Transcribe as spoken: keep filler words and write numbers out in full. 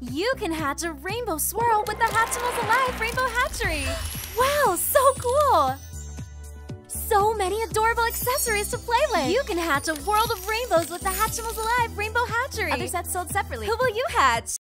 you can hatch a rainbow swirl with the Hatchimals Alive Rainbow Hatchery. Wow, so cool! So many adorable accessories to play with. You can hatch a world of rainbows with the Hatchimals Alive Rainbow Hatchery. Other sets sold separately. Who will you hatch?